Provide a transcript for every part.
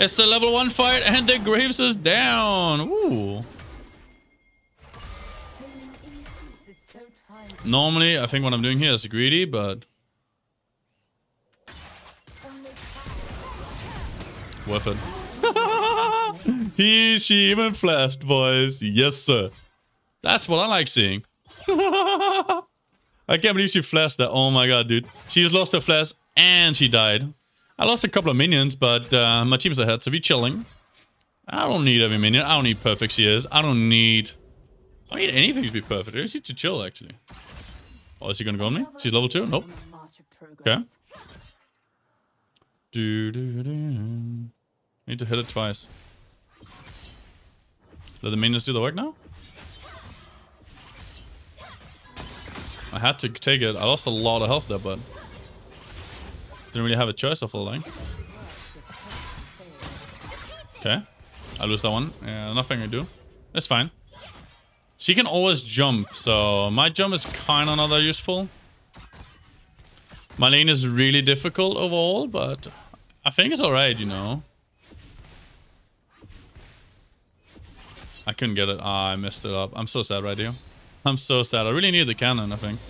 It's the level 1 fight and the Graves is down. Ooh. Normally, I think what I'm doing here is greedy, but worth it. He, she even flashed, boys. Yes, sir. That's what I like seeing. I can't believe she flashed that. Oh my god, dude. She's lost her flash and she died. I lost a couple of minions, but my team's ahead, so we're chilling. I don't need every minion. I don't need perfect CS. I don't need anything to be perfect. I just need to chill, actually. Oh, is she gonna go on me? She's level 2? Nope. Okay. Need to hit it twice. Let the minions do the work now? I had to take it. I lost a lot of health there, but didn't really have a choice of holding. Okay. I lose that one. Yeah, nothing I do. It's fine. She can always jump, so my jump is kind of not that useful. My lane is really difficult overall, but I think it's alright, you know. I couldn't get it. Ah, I messed it up. I'm so sad right here. I'm so sad. I really need the cannon, I think.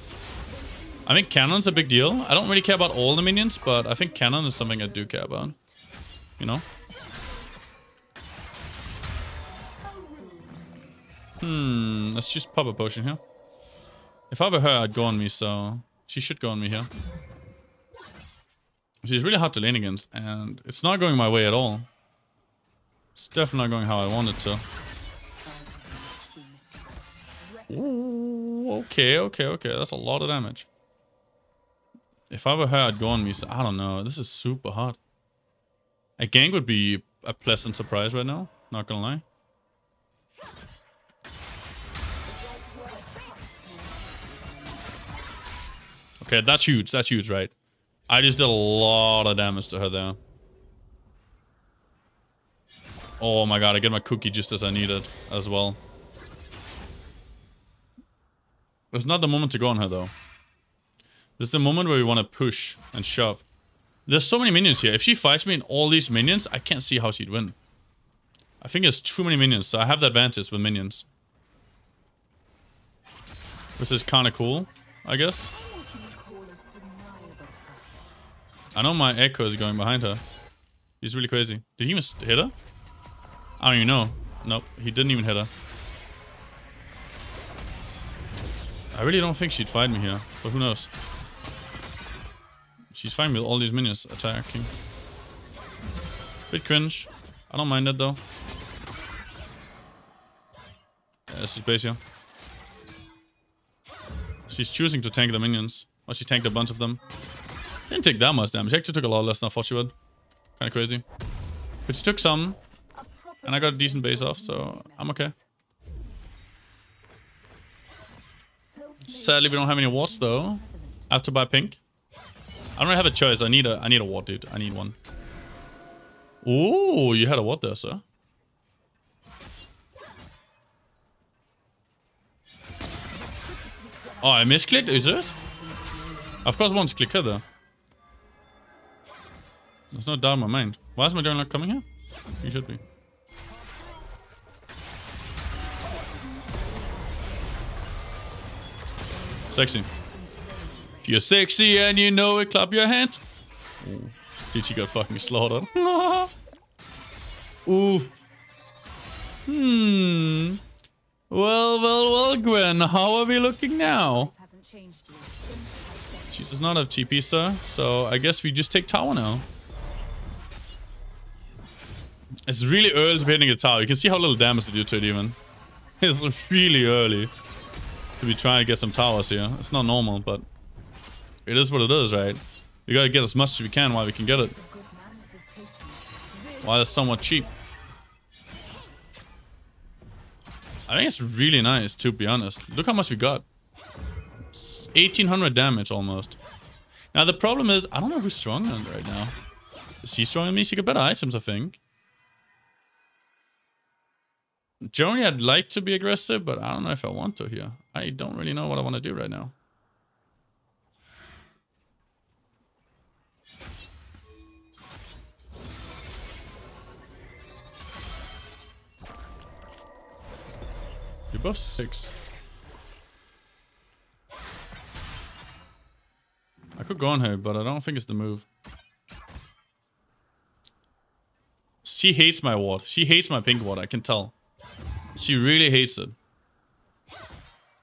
I think cannon's a big deal. I don't really care about all the minions, but I think cannon is something I do care about. You know? Let's just pop a potion here. If I were her, I'd go on me, so she should go on me here. She's really hard to lane against, and it's not going my way at all. It's definitely not going how I want it to. Ooh, okay. That's a lot of damage. If I were her, I'd go on me, so I don't know. This is super hard. A gank would be a pleasant surprise right now, not gonna lie. Okay, that's huge. That's huge, right? I just did a lot of damage to her there. Oh my god, I get my cookie just as I need it as well. It's not the moment to go on her, though. This is the moment where we want to push and shove. There's so many minions here. If she fights me in all these minions, I can't see how she'd win. I think there's too many minions, so I have the advantage with minions. Which is kind of cool, I guess. I know my echo is going behind her. He's really crazy. Did he even hit her? I don't even know. Nope, he didn't even hit her. I really don't think she'd find me here, but who knows? She's fine with all these minions attacking. Bit cringe. I don't mind that though. Yeah, this is base here. She's choosing to tank the minions. Well, she tanked a bunch of them. Didn't take that much damage. She actually took a lot less than I thought she would. Kind of crazy. But she took some. And I got a decent base off, so I'm okay. Sadly, we don't have any wards, though. I have to buy pink. I don't really have a choice. I need a ward, dude. I need one. Ooh, you had a ward there, sir. Oh, I misclicked? Is it? Of course, one's clicker, though. There's no doubt in my mind. Why is my drone not coming here? He should be. Sexy. If you're sexy and you know it, clap your hands. Ooh. Dude, she got fucking slaughtered. Oof. Well, Gwen, how are we looking now? She does not have TP, sir, so I guess we just take tower now. It's really early to be hitting a tower. You can see how little damage they do to it even. It's really early to be trying to get some towers here. It's not normal, but it is what it is, right? We gotta get as much as we can while we can get it. While it's somewhat cheap. I think it's really nice, to be honest. Look how much we got. 1800 damage almost. Now the problem is, I don't know who's stronger than right now. Is she stronger than me? She got better items, I think. Generally, I'd like to be aggressive, but I don't know if I want to here. I don't really know what I want to do right now. You're both 6. I could go on her, but I don't think it's the move. She hates my ward. She hates my pink ward, I can tell. She really hates it.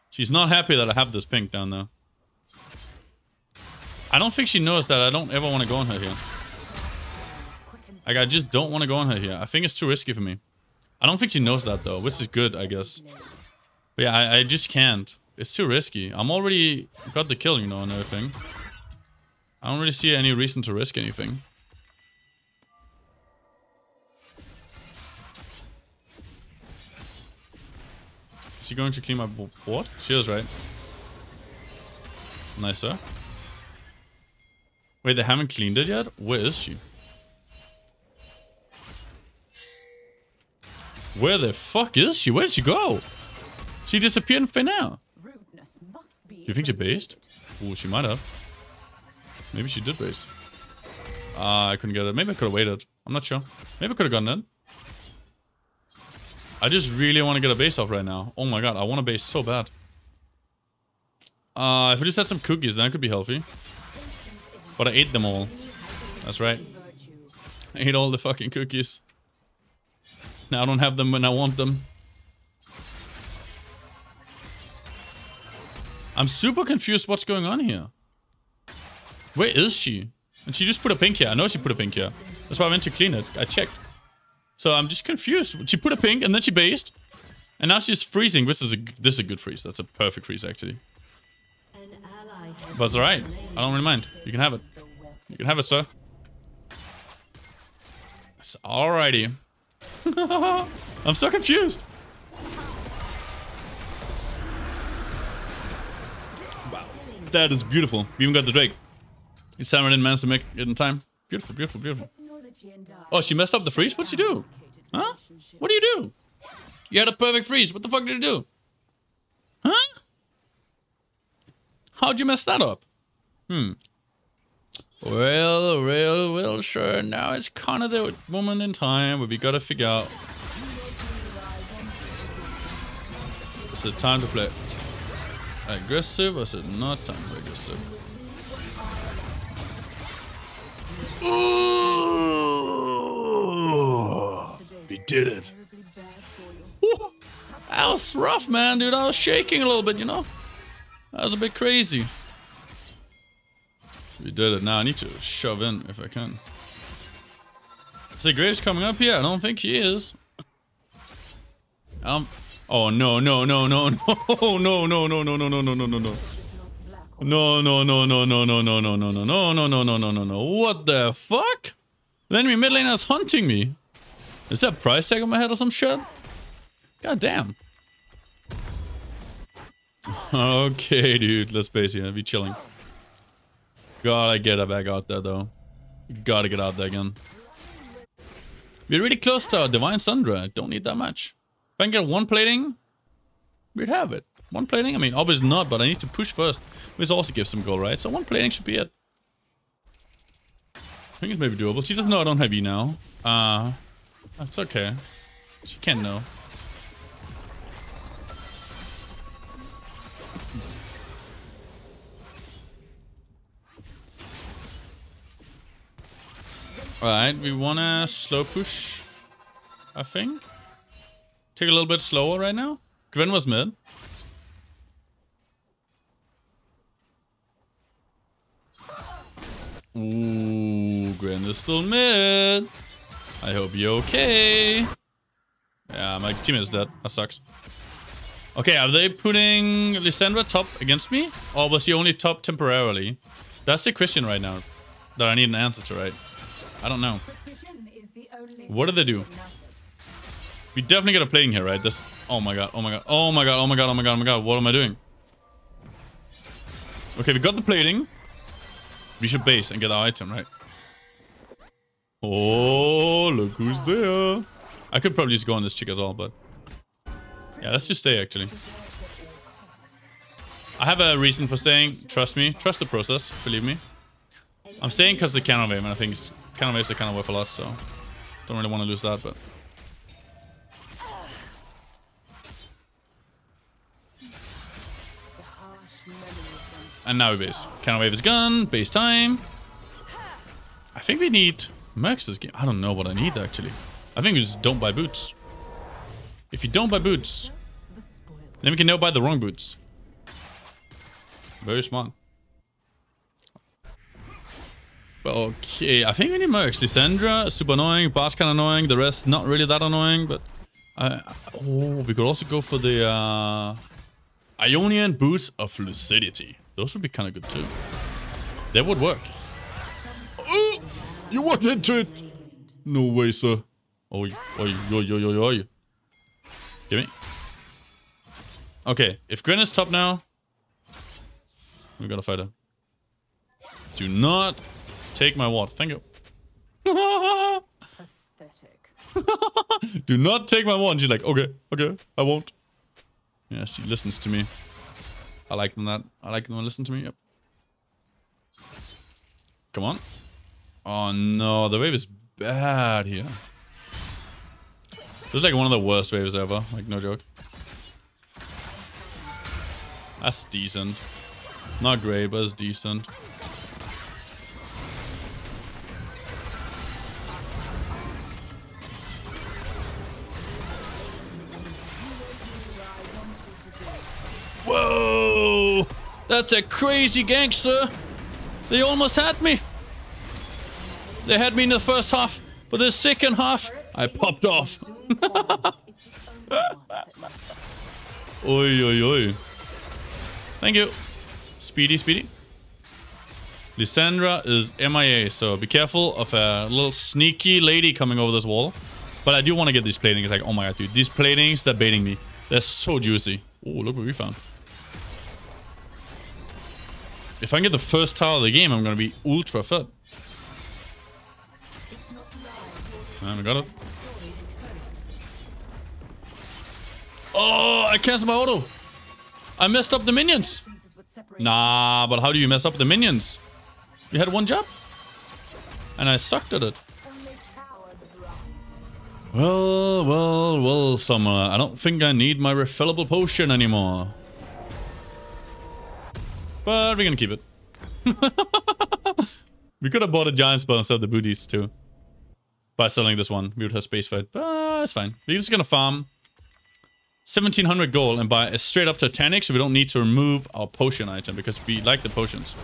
She's not happy that I have this pink down there. I don't think she knows that I don't ever want to go on her here. Like, I just don't want to go on her here. I think it's too risky for me. I don't think she knows that, though, which is good, I guess. But yeah, I just can't. It's too risky. I'm already got the kill, you know, and everything. I don't really see any reason to risk anything. Is she going to clean my board? She is, right? Nice, sir. Wait, they haven't cleaned it yet? Where is she? Where the fuck is she? Where did she go? She disappeared in thin air. Do you think she based? Ooh, she might have. Maybe she did base. Ah, I couldn't get it. Maybe I could have waited. I'm not sure. Maybe I could have gotten it. I just really want to get a base off right now. Oh my god, I want to base so bad. If we just had some cookies, then I could be healthy. But I ate them all. That's right. I ate all the fucking cookies. Now I don't have them when I want them. I'm super confused what's going on here. Where is she? And she just put a pink here. I know she put a pink here. That's why I went to clean it. I checked. So I'm just confused. She put a pink and then she based. And now she's freezing. This is a good freeze. That's a perfect freeze, actually. But it's alright. I don't really mind. You can have it. You can have it, sir. It's alrighty. I'm so confused. Wow. That is beautiful. We even got the Drake. His hammer didn't manage to make it in time. Beautiful, beautiful, beautiful. Oh, she messed up the freeze? What'd she do? Huh? What do you do? You had a perfect freeze. What the fuck did you do? Huh? How'd you mess that up? Well, sure. Now it's kind of the moment in time where we gotta figure out. Is it time to play aggressive or is it not time to play aggressive? Ooh, we did it. Ooh, that was rough, man, dude. I was shaking a little bit, you know? That was a bit crazy. We did it. Now I need to shove in if I can. Is the Graves coming up here? I don't think he is. Oh no. No. What the fuck? The enemy mid laner is hunting me. Is that a price tag on my head or some shit? God damn. Okay, dude. Let's base here. Be chilling. Gotta get her back out there, though. Gotta get out there again. We're really close to our Divine Sundra. Don't need that much. If I can get one plating, we'd have it. One plating? I mean, obviously not, but I need to push first. Which also gives some gold, right? So one plating should be it. I think it's maybe doable. She doesn't know I don't have E now. That's okay. She can't know. Alright, we wanna slow push, I think. Take a little bit slower right now. Gwen was mid. Ooh, Gwen is still mid. I hope you're okay. Yeah, my team is dead. That sucks. Okay, are they putting Lissandra top against me? Or was she only top temporarily? That's the question right now that I need an answer to, right? I don't know. What do they do? We definitely got a plating here, right? This. Oh my god. Oh my god. Oh my god. Oh my god. Oh my god. Oh my god. What am I doing? Okay, we got the plating. We should base and get our item, right? Oh, look who's there. I could probably just go on this chick as well, but yeah, let's just stay actually. I have a reason for staying. Trust me. Trust the process. Believe me. I'm staying because the cannon wave, and I think it's. Cannon waves are kind of worth a lot, so don't really want to lose that, but And now we base. Cannon wave his gun. Base time. I think we need mercs this game. I don't know what I need, actually. I think we just don't buy boots. If you don't buy boots, then we can now buy the wrong boots. Very smart. Okay, I think we need mercs. Lissandra, super annoying. Bart's kind of annoying. The rest, not really that annoying, but... oh, we could also go for the Ionian Boots of Lucidity. Those would be kind of good too. They would work. Ooh, you walked into it. No way, sir. Oi, oi, oi, oi, oi, oi. Give me. Okay, if Gwen is top now, we gotta fight her. Do not take my ward. Thank you. Do not take my wand. She's like, okay, okay, I won't. Yeah, she listens to me. I like them that. I like them to listen to me. Yep. Come on. Oh no, the wave is bad here. This is like one of the worst waves ever. Like, no joke. That's decent. Not great, but it's decent. Whoa! That's a crazy gank, sir. They almost had me. They had me in the first half, but the second half, I popped off. Oi, oi, oi. Thank you. Speedy, speedy. Lissandra is MIA, so be careful of a little sneaky lady coming over this wall. But I do want to get these platings. Like, oh my god, dude. These platings, they're baiting me. They're so juicy. Oh, look what we found. If I can get the first tower of the game, I'm going to be ultra fit. And we got it. Oh, I canceled my auto. I messed up the minions. Nah, but how do you mess up the minions? You had one job. And I sucked at it. Well, well, well, Summer. I don't think I need my refillable potion anymore. But we're gonna keep it. We could have bought a giant spell instead of the booties too. By selling this one, we would have space for it. But it's fine. We're just gonna farm 1,700 gold and buy a straight up Titanic, so we don't need to remove our potion item because we like the potions.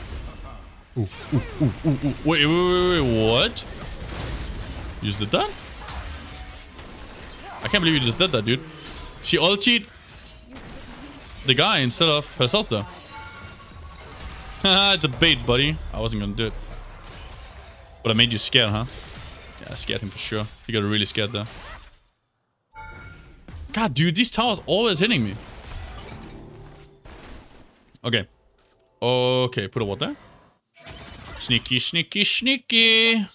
Ooh, ooh, ooh, ooh, ooh. Wait, wait, wait, wait, what? You just did that? I can't believe you just did that, dude. She ultied the guy instead of herself, though. Haha, it's a bait, buddy. I wasn't gonna do it. But I made you scared, huh? Yeah, I scared him for sure. He got really scared, though. God, dude, these towers always hitting me. Okay. Okay, put a ward there. Sneaky, sneaky, sneaky.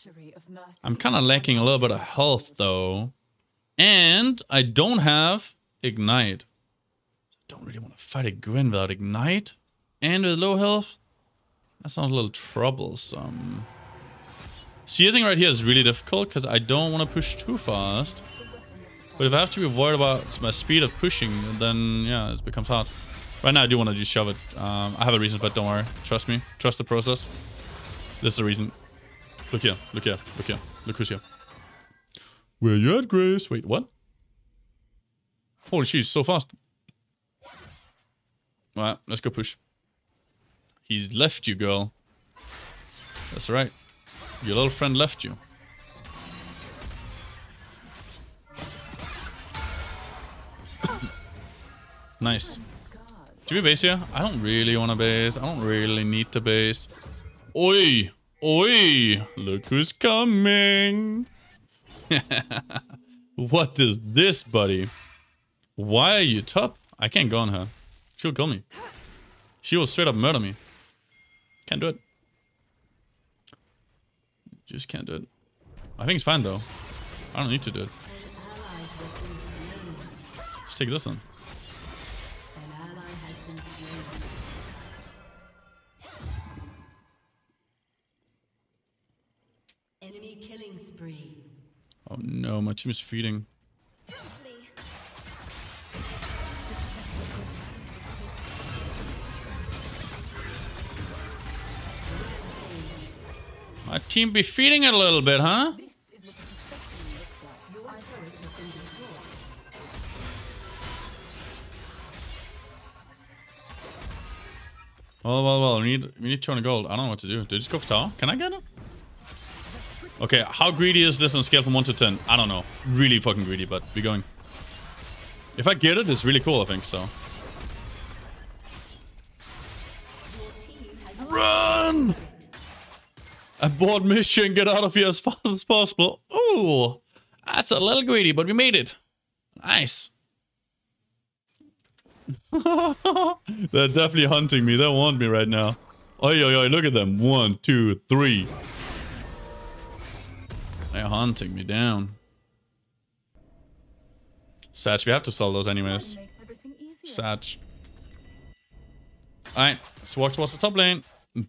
I'm kind of lacking a little bit of health, though. And I don't have Ignite. I don't really want to fight a Gwen without Ignite. And with low health. That sounds a little troublesome. Seizing right here is really difficult because I don't want to push too fast. But if I have to be worried about my speed of pushing, then yeah, it becomes hard. Right now I do want to just shove it. I have a reason for it, don't worry. Trust me. Trust the process. This is the reason. Look here. Look here. Look here. Look who's here. Where you at, Grace? Wait, what? Holy shit, he's so fast. Alright, let's go push. He's left you, girl. That's right. Your little friend left you. Nice. Do we base here? I don't really want to base. I don't really need to base. Oi! Oi! Look who's coming! What is this, buddy? Why are you top? I can't go on her. She'll kill me. She will straight up murder me. Can't do it. Just can't do it. I think it's fine, though. I don't need to do it. Let's take this one. Enemy killing spree. Oh no, my team is feeding. My team be feeding it a little bit, huh? Well, we need 200 gold. I don't know what to do. Do I just go for tower? Can I get it? Okay, how greedy is this on a scale from 1 to 10? I don't know. Really fucking greedy, but we're going. If I get it, it's really cool, I think, so. Run! Abort mission, get out of here as fast as possible. Ooh, that's a little greedy, but we made it. Nice. They're definitely hunting me. They want me right now. Oi, oi, oi, look at them. 1, 2, 3. They're hunting me down. Satch, we have to sell those anyways. Satch. Alright, let's walk towards the top lane.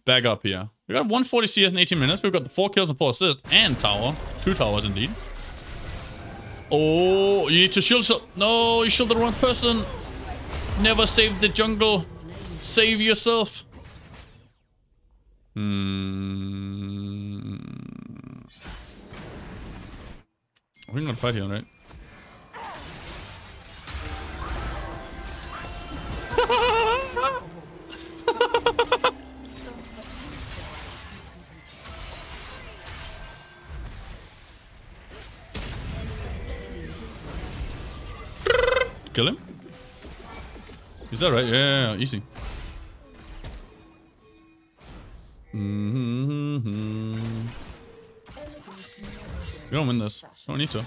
Back up here. We got 140 CS in 18 minutes. We've got the 4 kills and 4 assists. And tower. 2 towers indeed. Oh, you need to shield. No, you shielded the wrong person. Never save the jungle. Save yourself. We're gonna fight here, right? Kill him. Is that right? Yeah, easy. We don't win this. Don't need to.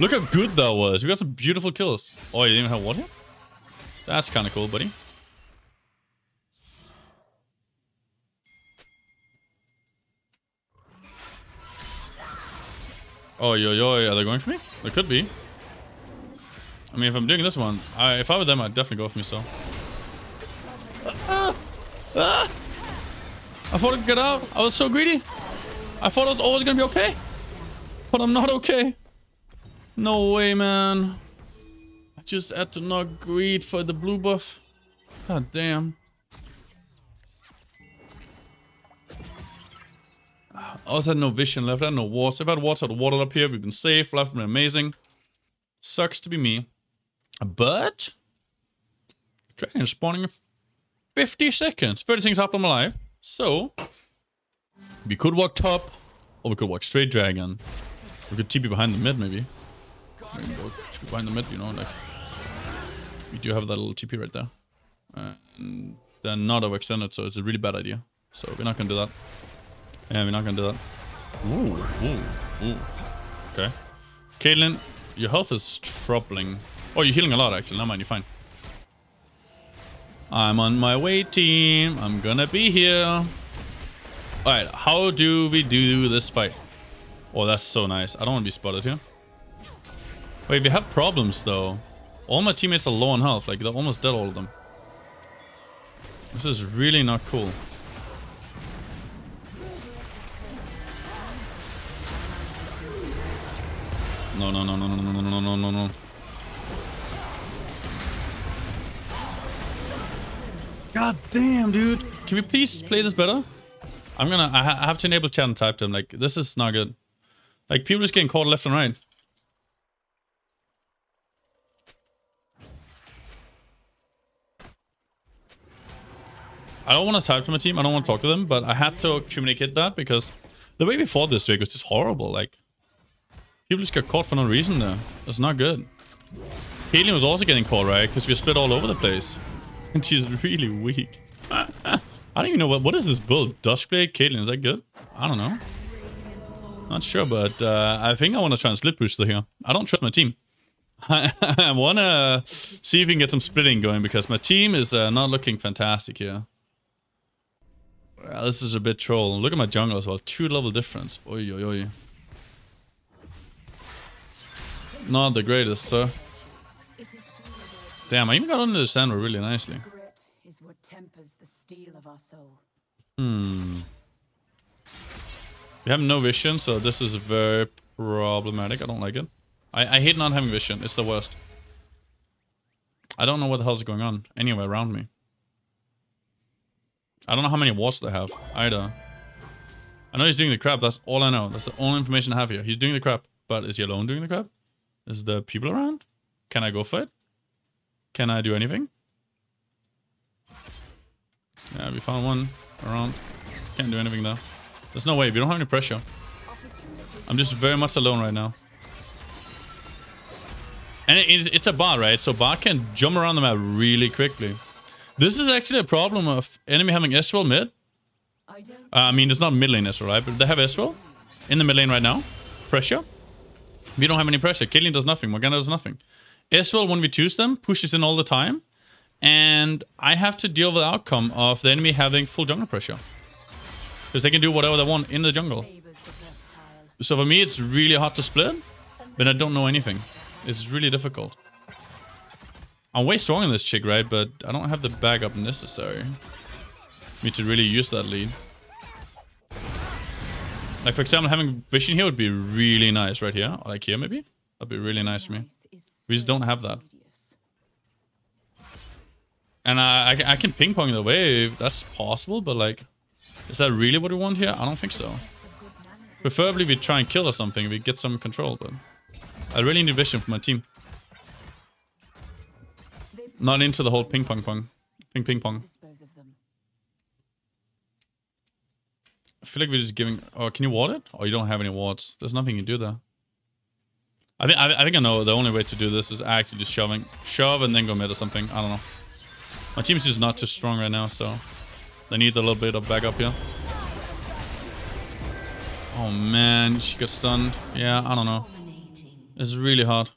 Look how good that was. We got some beautiful kills. Oh, you didn't even have water? That's kind of cool, buddy. Oh, yo, yo, are they going for me? They could be. I mean, if I'm doing this one, if I were them, I'd definitely go for myself. I thought I could get out. I was so greedy. I thought I was always gonna be okay. But I'm not okay. No way, man. I just had to not greed for the blue buff. God damn. I also had no vision left. I had no water. If I had water, I'd watered up here. We've been safe. Life has been amazing. Sucks to be me. But dragon is spawning in 50 seconds. 30 seconds after I'm alive. So we could walk top, or we could walk straight dragon. We could TP behind the mid, maybe. Walk behind the mid, you know, like we do have that little TP right there. And they're not overextended, so it's a really bad idea. So we're not gonna do that. Yeah, we're not gonna do that. Ooh, ooh, ooh. Okay, Caitlyn, your health is troubling. Oh, you're healing a lot, actually. Never mind, you're fine. I'm on my way, team. I'm gonna be here. Alright, how do we do this fight? Oh, that's so nice. I don't want to be spotted here. Wait, we have problems, though. All my teammates are low on health. Like, they're almost dead, all of them. This is really not cool. No, no, no, no, no, no, no, no, no, no. God damn, dude. Can we please play this better? I have to enable chat and type to him. Like, this is not good. Like, people just getting caught left and right. I don't want to type to my team. I don't want to talk to them, but I had to communicate that because the way we fought this week was just horrible. Like, people just got caught for no reason there. That's not good. Caitlyn was also getting caught, right? Because we were split all over the place. And she's really weak. I don't even know what is this build? Duskblade Caitlyn, is that good? I don't know. Not sure, but I think I want to try and split booster here. I don't trust my team. I want to see if we can get some splitting going because my team is not looking fantastic here. Well, this is a bit troll. Look at my jungle as well. 2 level difference. Oi, oi, oi. Not the greatest, sir. Damn, I even got under the sandal really nicely. We have no vision, so this is very problematic. I don't like it. I hate not having vision. It's the worst. I don't know what the hell's going on anywhere around me. I don't know how many wards they have either. I know he's doing the crab. That's all I know. That's the only information I have here. He's doing the crab. But is he alone doing the crab? Is there people around? Can I go for it? Can I do anything? Yeah, we found one around. Can't do anything though. There's no way. We don't have any pressure. I'm just very much alone right now. And it's a bar, right? So bar can jump around the map really quickly. This is actually a problem of enemy having Ezreal mid. I mean, it's not mid lane Ezreal, right? But they have Ezreal in the mid lane right now. Pressure. We don't have any pressure. Caitlyn does nothing. Morgana does nothing. Ezreal, when we choose them, pushes in all the time. And I have to deal with the outcome of the enemy having full jungle pressure. Because they can do whatever they want in the jungle. So for me, it's really hard to split. But I don't know anything. It's really difficult. I'm way stronger than this chick, right? But I don't have the backup necessary for me to really use that lead. Like, for example, having vision here would be really nice right here. Or like here, maybe. That'd be really nice for me. We just don't have that. And I can ping-pong the wave. That's possible, but like, is that really what we want here? I don't think so. Preferably we try and kill or something. We get some control, but I really need vision for my team. Not into the whole ping-pong-pong. Ping-ping-pong. I feel like we're just giving... Oh, can you ward it? Oh, you don't have any wards. There's nothing you can do there. I think I know the only way to do this is actually just shoving. Shove and then go mid or something. I don't know. My team's just not too strong right now, so... They need a little bit of backup here. Oh, man. She got stunned. Yeah, I don't know. It's really hard.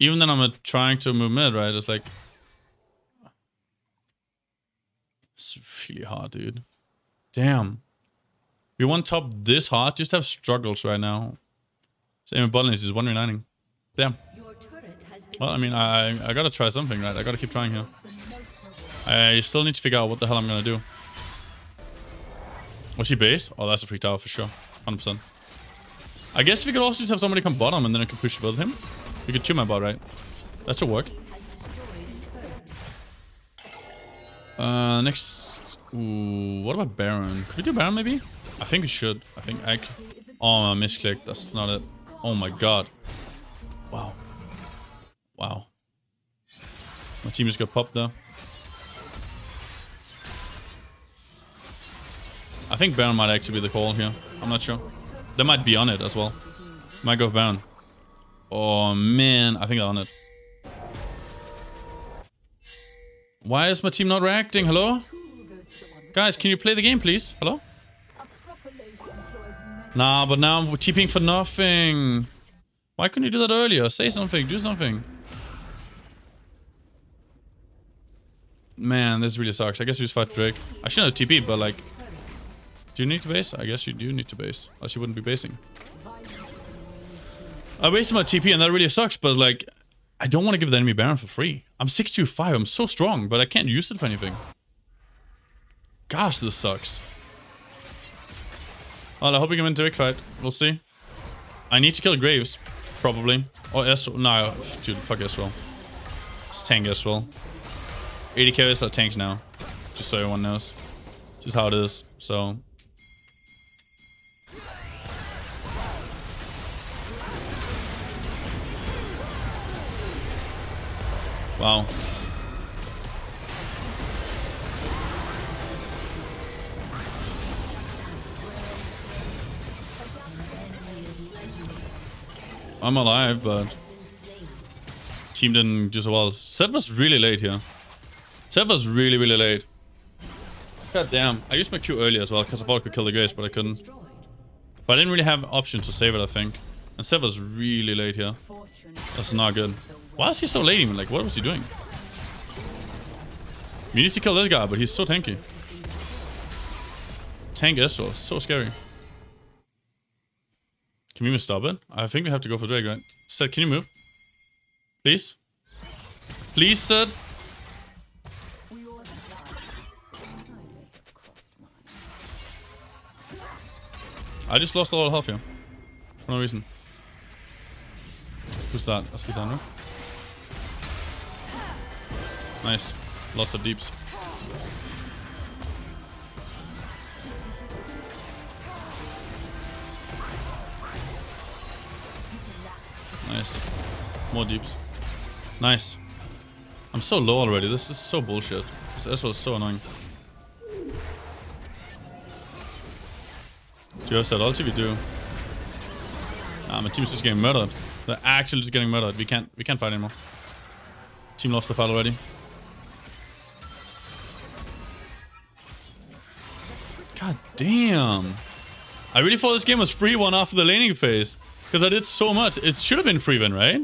Even then, I'm trying to move mid, right? It's like... It's really hard, dude. Damn. We want top this hard. Just have struggles right now. Same with botlane. He's just 1v9ing. Damn. Well, I mean, I gotta try something, right? I gotta keep trying here. I still need to figure out what the hell I'm gonna do. Was she based? Oh, that's a free tower for sure. 100%. I guess we could also just have somebody come bottom and then I can push build him. We could chew my bot, right? That should work. Next... Ooh, what about Baron? Could we do Baron maybe? I think we should. I think I... Oh, I misclicked. That's not it. Oh my god. Wow. Wow. My team just got popped there. I think Baron might actually be the call here. I'm not sure. They might be on it as well. Might go Baron. Oh man, I think they're on it. Why is my team not reacting? Hello? Guys, can you play the game, please? Hello? Nah, but now I'm TPing for nothing. Why couldn't you do that earlier? Say something, do something. Man, this really sucks. I guess we just fight Drake. I shouldn't have TP'd, but like... Do you need to base? I guess you do need to base. Else you wouldn't be basing. I wasted my TP and that really sucks, but like... I don't want to give the enemy Baron for free. I'm 625. I'm so strong, but I can't use it for anything. Gosh, this sucks. Well, I hope we come into a big fight. We'll see. I need to kill Graves, probably. Or Ezreal. No, dude, fuck Ezreal. Let's tank Ezreal. 80 carries are tanks now. Just so everyone knows. Just how it is, so... Wow. I'm alive, but team didn't do so well. Set was really late here. Set was really late. God damn. I used my Q earlier as well, because I thought I could kill the Grace, but I couldn't. But I didn't really have options to save it, I think. And Set was really late here. That's not good. Why is he so late even? Like, what was he doing? We need to kill this guy, but he's so tanky. Tank Ezreal. So scary. Can we even stop it? I think we have to go for Drake, right? Set, can you move? Please? Please, Set! I just lost a lot of health here. For no reason. Who's that? That's Lissandra. Nice. Lots of deeps. Nice. More deeps. Nice. I'm so low already. This is so bullshit. This Ezreal is so annoying. Do you have that ulti? We do. Ah, my team's just getting murdered. They're actually just getting murdered. We can't fight anymore. Team lost the fight already. God damn. I really thought this game was 3-1 after the laning phase. Because I did so much. It should have been 3-win, right?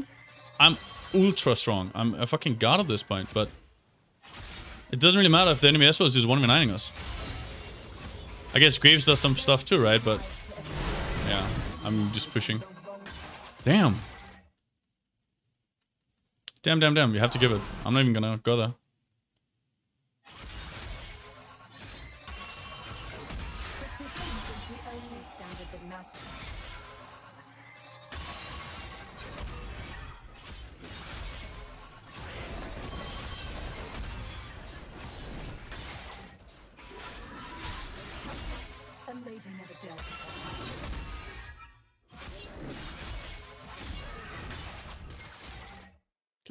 I'm ultra strong. I'm a fucking god at this point, but... it doesn't really matter if the enemy Ezreal is just 1v9ing us. I guess Graves does some stuff too, right? But... yeah. I'm just pushing. Damn. Damn. You have to give it. I'm not even gonna go there.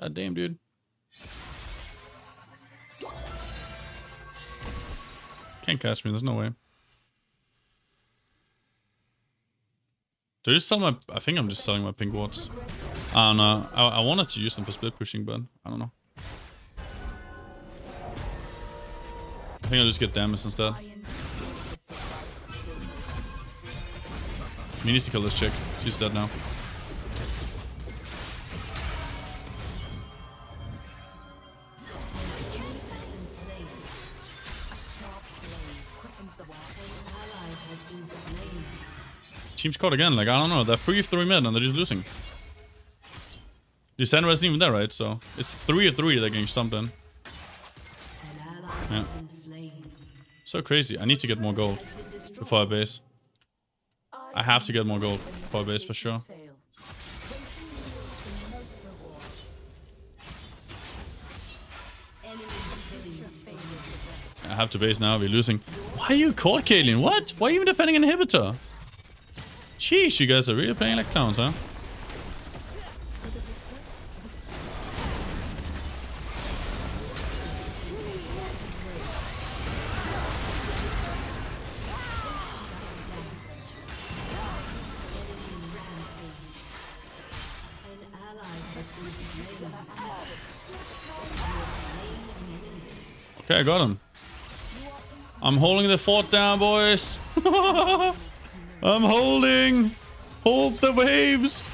God damn, dude. Can't catch me. There's no way. Do I just sell my... I think I'm just selling my pink wards. I don't know. I wanted to use them for split pushing, but I don't know. I think I'll just get damage instead. We need to kill this chick. She's dead now. Team's caught again. Like, I don't know. They're 3-3 mid and they're just losing. Lissandra isn't even there, right? So it's 3-3 they're getting stumped in. Yeah. So crazy. I need to get more gold before I base. I have to get more gold before I base for sure. I have to base now. We're losing. Why are you caught, Caitlyn? What? Why are you even defending an inhibitor? Jeez, you guys are really playing like clowns, huh? Okay, I got him. I'm holding the fort down, boys. I'm holding! Hold the waves!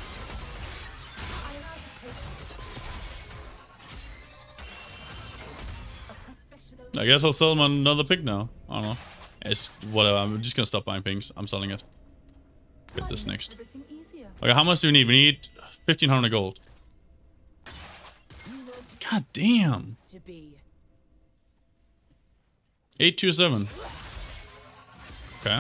I guess I'll sell him another pig now. I don't know. It's whatever. I'm just gonna stop buying pings. I'm selling it. Get this next. Okay, how much do we need? We need 1,500 gold. God damn! 827. Okay.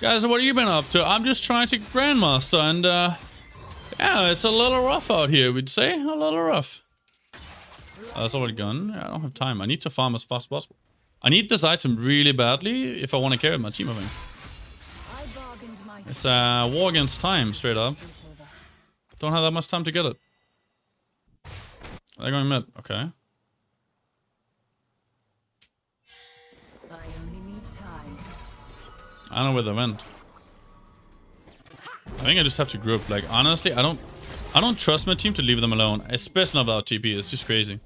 Guys, what have you been up to? I'm just trying to Grandmaster and, yeah, it's a little rough out here, we'd say. A little rough. That's already gone. I don't have time. I need to farm as fast as possible. I need this item really badly if I want to carry my team, I think. It's a war against time, straight up. Don't have that much time to get it. They're going mid. Okay. I don't know where they went. I think I just have to group. Like, honestly, I don't trust my team to leave them alone. Especially not without TP. It's just crazy.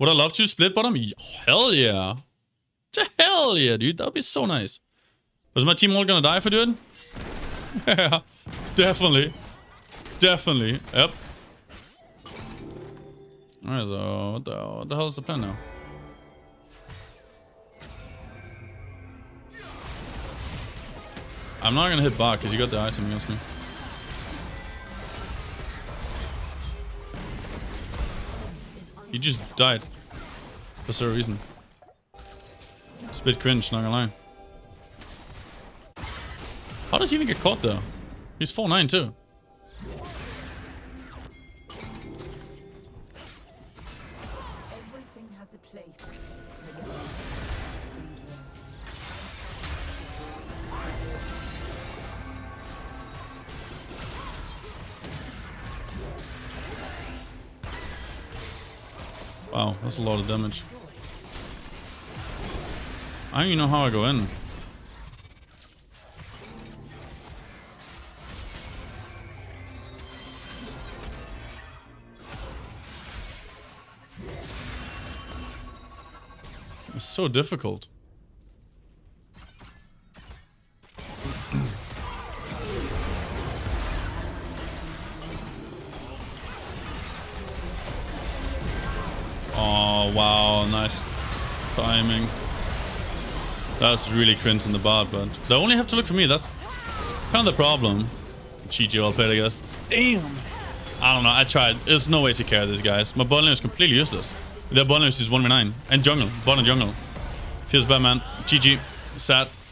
Would I love to split bottom? Hell yeah. Hell yeah, dude. That would be so nice. Was my team all gonna die if I did? Yeah. Definitely. Definitely. Yep. Alright, so what the hell is the plan now? I'm not gonna hit back because you got the item against me. You just died for some reason. It's a bit cringe, not gonna lie. How does he even get caught though? He's 4-9 too. Wow, that's a lot of damage. I don't even know how I go in. It's so difficult. Oh, wow, nice timing. That's really cringe in the bar, but they only have to look for me. That's kind of the problem. GG well played, I guess. Damn. I don't know. I tried. There's no way to carry these guys. My bot lane is completely useless. Their bot lane is 1v9. And jungle. Bot and jungle. Feels bad, man. GG. Sad.